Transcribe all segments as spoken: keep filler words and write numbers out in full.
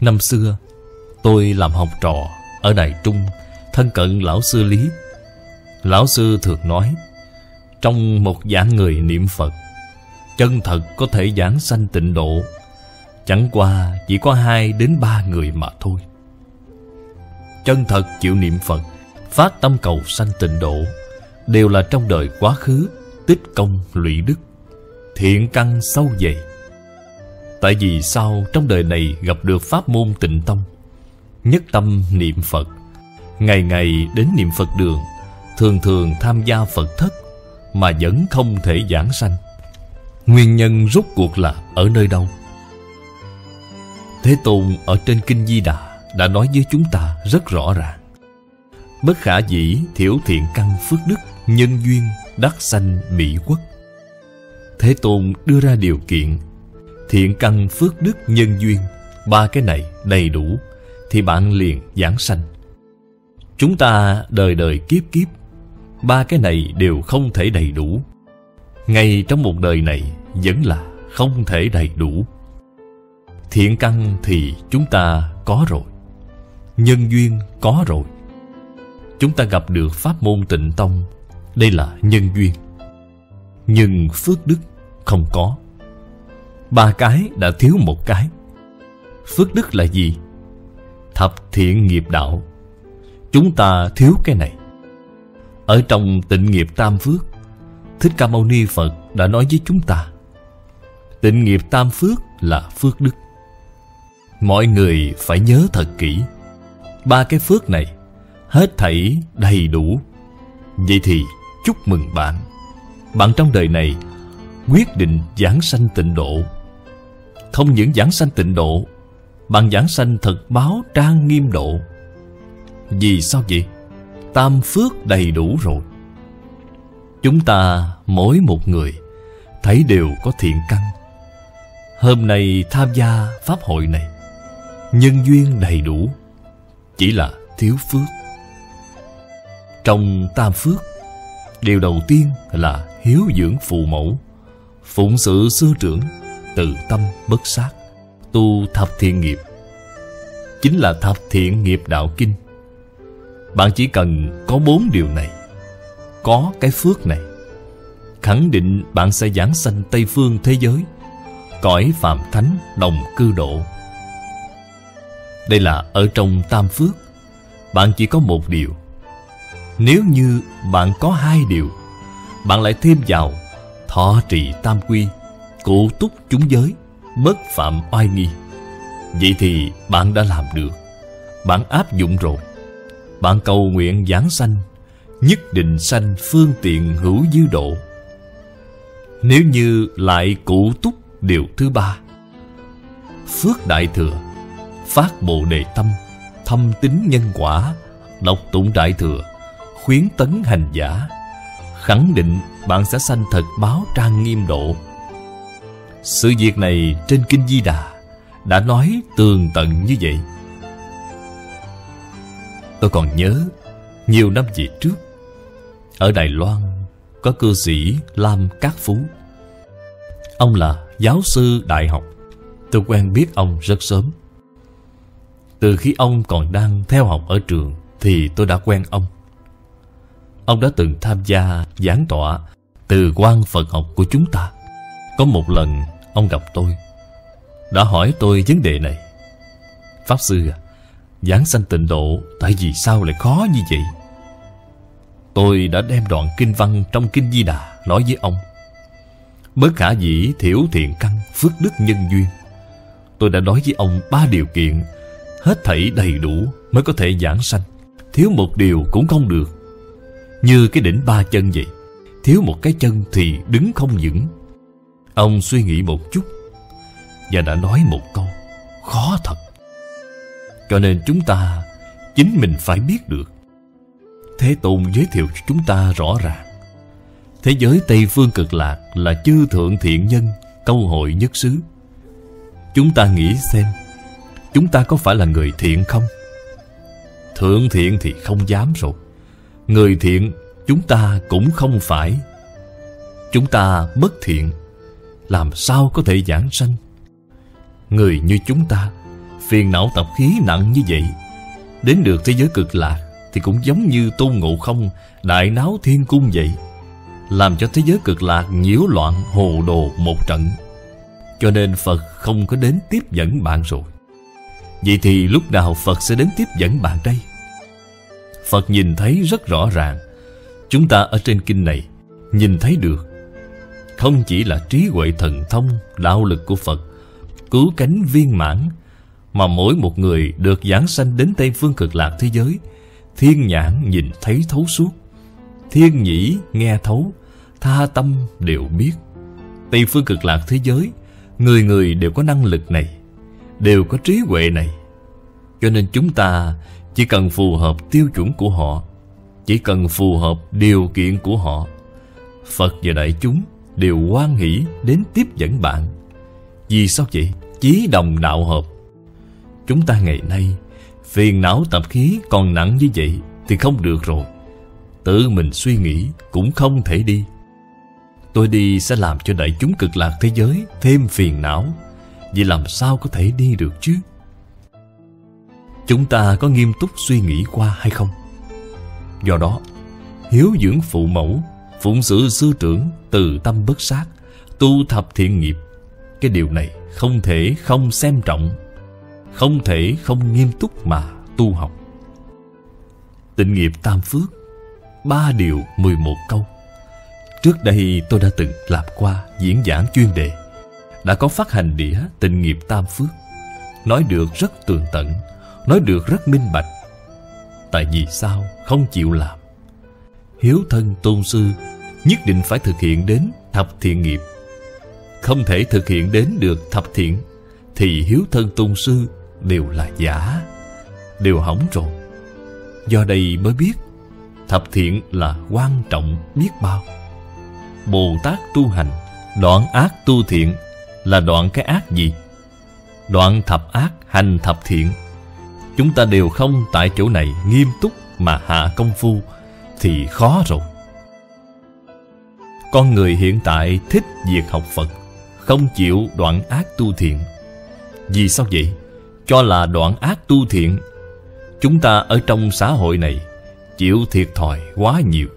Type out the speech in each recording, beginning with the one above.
Năm xưa tôi làm học trò ở Đài Trung, thân cận Lão Sư Lý. Lão Sư thường nói, trong một dạng người niệm Phật, chân thật có thể giảng sanh tịnh độ, chẳng qua chỉ có hai đến ba người mà thôi. Chân thật chịu niệm Phật, phát tâm cầu sanh tịnh độ, đều là trong đời quá khứ tích công lũy đức, thiện căn sâu dày. Tại vì sau trong đời này gặp được pháp môn tịnh tông, nhất tâm niệm Phật, ngày ngày đến niệm Phật đường, thường thường tham gia Phật thất mà vẫn không thể giảng sanh. Nguyên nhân rốt cuộc là ở nơi đâu? Thế Tôn ở trên Kinh Di Đà đã nói với chúng ta rất rõ ràng: bất khả dĩ thiểu thiện căn phước đức, nhân duyên đắc sanh mỹ quốc. Thế Tôn đưa ra điều kiện: thiện căn phước đức nhân duyên, ba cái này đầy đủ thì bạn liền giảng sanh. Chúng ta đời đời kiếp kiếp, ba cái này đều không thể đầy đủ, ngay trong một đời này vẫn là không thể đầy đủ. Thiện căn thì chúng ta có rồi, nhân duyên có rồi. Chúng ta gặp được pháp môn tịnh tông, đây là nhân duyên, nhưng phước đức không có. Ba cái đã thiếu một cái. Phước đức là gì? Thập thiện nghiệp đạo. Chúng ta thiếu cái này. Ở trong Tịnh Nghiệp Tam Phước, Thích Ca Mâu Ni Phật đã nói với chúng ta, Tịnh Nghiệp Tam Phước là phước đức. Mọi người phải nhớ thật kỹ, ba cái phước này hết thảy đầy đủ. Vậy thì chúc mừng bạn, bạn trong đời này quyết định giảng sanh tịnh độ. Không những giảng sanh tịnh độ, bạn giảng sanh thật báo trang nghiêm độ. Vì sao vậy? Tam phước đầy đủ rồi. Chúng ta mỗi một người thấy đều có thiện căn. Hôm nay tham gia pháp hội này, nhân duyên đầy đủ, chỉ là thiếu phước. Trong tam phước, điều đầu tiên là hiếu dưỡng phụ mẫu, phụng sự sư trưởng, từ tâm bất sát, tu thập thiện nghiệp, chính là thập thiện nghiệp đạo kinh. Bạn chỉ cần có bốn điều này, có cái phước này, khẳng định bạn sẽ giảng sanh Tây phương thế giới, cõi phàm thánh đồng cư độ. Đây là ở trong tam phước. Bạn chỉ có một điều. Nếu như bạn có hai điều, bạn lại thêm vào thọ trì tam quy, cụ túc chúng giới, bất phạm oai nghi, vậy thì bạn đã làm được. Bạn áp dụng rồi. Bạn cầu nguyện giảng sanh, nhất định sanh phương tiện hữu dư độ. Nếu như lại cụ túc điều thứ ba, phước đại thừa, phát bồ đề tâm, thâm tín nhân quả, đọc tụng đại thừa, khuyến tấn hành giả, khẳng định bạn sẽ sanh thật báo trang nghiêm độ. Sự việc này trên Kinh Di Đà đã nói tường tận như vậy. Tôi còn nhớ nhiều năm về trước, ở Đài Loan có cư sĩ Lam Cát Phú. Ông là giáo sư đại học. Tôi quen biết ông rất sớm. Từ khi ông còn đang theo học ở trường thì tôi đã quen ông. Ông đã từng tham gia giảng tọa từ quan Phật học của chúng ta. Có một lần ông gặp tôi, đã hỏi tôi vấn đề này: Pháp sư à, giảng sanh tịnh độ tại vì sao lại khó như vậy? Tôi đã đem đoạn kinh văn trong Kinh Di Đà nói với ông: bất khả dĩ thiểu thiện căn phước đức nhân duyên. Tôi đã nói với ông ba điều kiện hết thảy đầy đủ mới có thể giảng sanh, thiếu một điều cũng không được. Như cái đỉnh ba chân vậy, thiếu một cái chân thì đứng không vững. Ông suy nghĩ một chút và đã nói một câu: khó thật. Cho nên chúng ta chính mình phải biết được. Thế Tôn giới thiệu cho chúng ta rõ ràng, thế giới Tây Phương cực lạc là chư thượng thiện nhân câu hội nhất xứ. Chúng ta nghĩ xem, chúng ta có phải là người thiện không? Thượng thiện thì không dám rồi, người thiện chúng ta cũng không phải. Chúng ta bất thiện, làm sao có thể giảng sanh? Người như chúng ta Phiền não tập khí nặng như vậy, đến được thế giới cực lạc thì cũng giống như Tôn Ngộ Không đại náo thiên cung vậy, làm cho thế giới cực lạc nhiễu loạn hồ đồ một trận. Cho nên Phật không có đến tiếp dẫn bạn rồi. Vậy thì lúc nào Phật sẽ đến tiếp dẫn bạn đây? Phật nhìn thấy rất rõ ràng. Chúng ta ở trên kinh này nhìn thấy được không chỉ là trí huệ thần thông, đạo lực của Phật, cứu cánh viên mãn, mà mỗi một người được giảng sanh đến Tây Phương cực lạc thế giới, thiên nhãn nhìn thấy thấu suốt, thiên nhĩ nghe thấu, tha tâm đều biết. Tây Phương cực lạc thế giới, người người đều có năng lực này, đều có trí huệ này. Cho nên chúng ta chỉ cần phù hợp tiêu chuẩn của họ, chỉ cần phù hợp điều kiện của họ, Phật và đại chúng đều hoan hỷ đến tiếp dẫn bạn. Vì sao vậy? Chí đồng đạo hợp. Chúng ta ngày nay phiền não tập khí còn nặng như vậy thì không được rồi. Tự mình suy nghĩ cũng không thể đi. Tôi đi sẽ làm cho đại chúng cực lạc thế giới thêm phiền não, vậy làm sao có thể đi được chứ? Chúng ta có nghiêm túc suy nghĩ qua hay không? Do đó, hiếu dưỡng phụ mẫu, phụng sự sư trưởng, từ tâm bất sát, tu thập thiện nghiệp, cái điều này không thể không xem trọng, không thể không nghiêm túc mà tu học. Tịnh nghiệp tam phước, ba điều mười một câu. Trước đây tôi đã từng làm qua diễn giảng chuyên đề, đã có phát hành đĩa Tịnh nghiệp tam phước, nói được rất tường tận, nói được rất minh bạch. Tại vì sao không chịu làm? Hiếu thân tôn sư nhất định phải thực hiện đến thập thiện nghiệp. Không thể thực hiện đến được thập thiện thì hiếu thân tôn sư đều là giả, đều hỏng rồi. Do đây mới biết thập thiện là quan trọng biết bao. Bồ Tát tu hành, đoạn ác tu thiện là đoạn cái ác gì? Đoạn thập ác hành thập thiện. Chúng ta đều không tại chỗ này nghiêm túc mà hạ công phu thì khó rồi. Con người hiện tại thích việc học Phật, không chịu đoạn ác tu thiện. Vì sao vậy? Cho là đoạn ác tu thiện. Chúng ta ở trong xã hội này chịu thiệt thòi quá nhiều.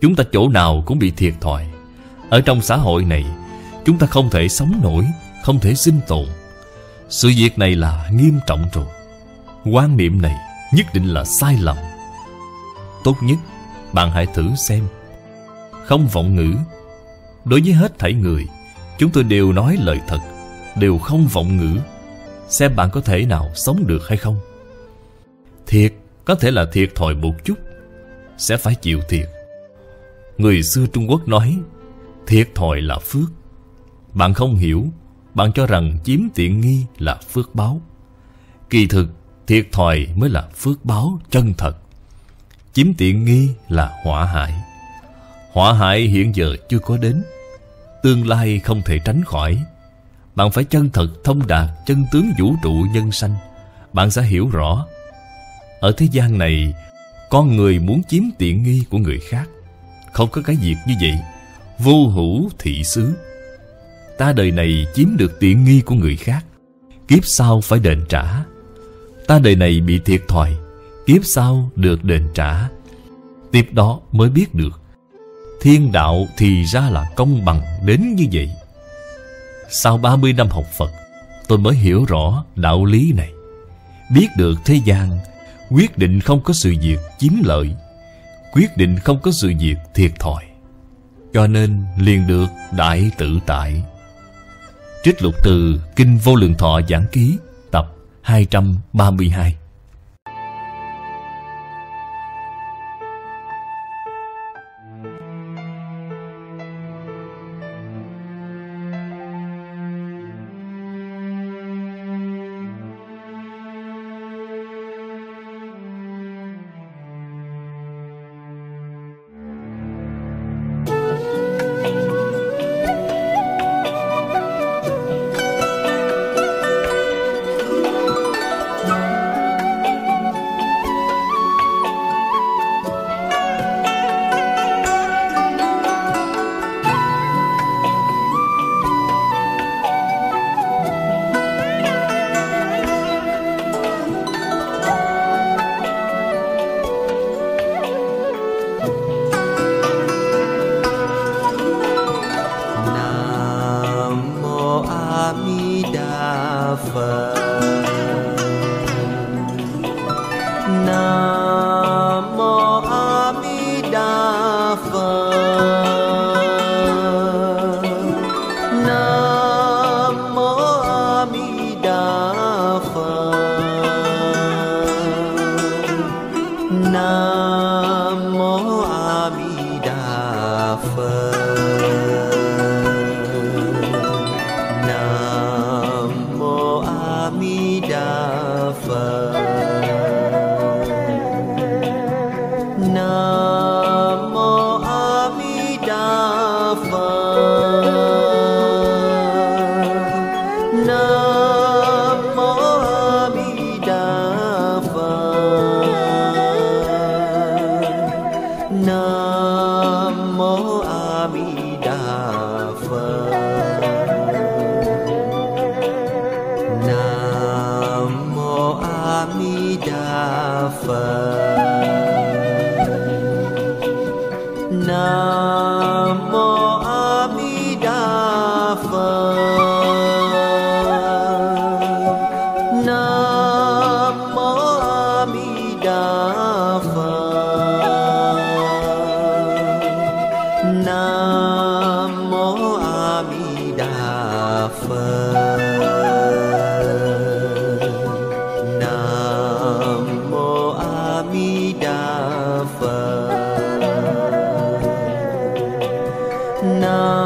Chúng ta chỗ nào cũng bị thiệt thòi. Ở trong xã hội này, chúng ta không thể sống nổi, không thể sinh tồn. Sự việc này là nghiêm trọng rồi. Quan niệm này nhất định là sai lầm. Tốt nhất bạn hãy thử xem. Không vọng ngữ. Đối với hết thảy người, chúng tôi đều nói lời thật, đều không vọng ngữ. Xem bạn có thể nào sống được hay không. Thiệt có thể là thiệt thòi một chút, sẽ phải chịu thiệt. Người xưa Trung Quốc nói thiệt thòi là phước. Bạn không hiểu, bạn cho rằng chiếm tiện nghi là phước báo. Kỳ thực thiệt thòi mới là phước báo chân thật. Chiếm tiện nghi là họa hại. Họa hại hiện giờ chưa có đến, tương lai không thể tránh khỏi. Bạn phải chân thật thông đạt chân tướng vũ trụ nhân sanh, bạn sẽ hiểu rõ. Ở thế gian này, con người muốn chiếm tiện nghi của người khác, không có cái việc như vậy. Vô hữu thị xứ. Ta đời này chiếm được tiện nghi của người khác, kiếp sau phải đền trả. Ta đời này bị thiệt thòi, kiếp sau được đền trả. Tiếp đó mới biết được thiên đạo thì ra là công bằng đến như vậy. Sau ba mươi năm học Phật, tôi mới hiểu rõ đạo lý này. Biết được thế gian quyết định không có sự việc chiếm lợi, quyết định không có sự việc thiệt thòi. Cho nên liền được đại tự tại. Trích lục từ Kinh Vô Lượng Thọ Giảng Ký tập hai trăm ba mươi hai.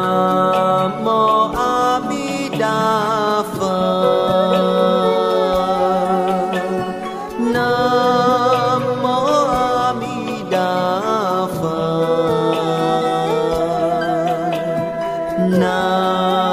Namo Amitabha Phật. Namo Amitabha Phật. Nam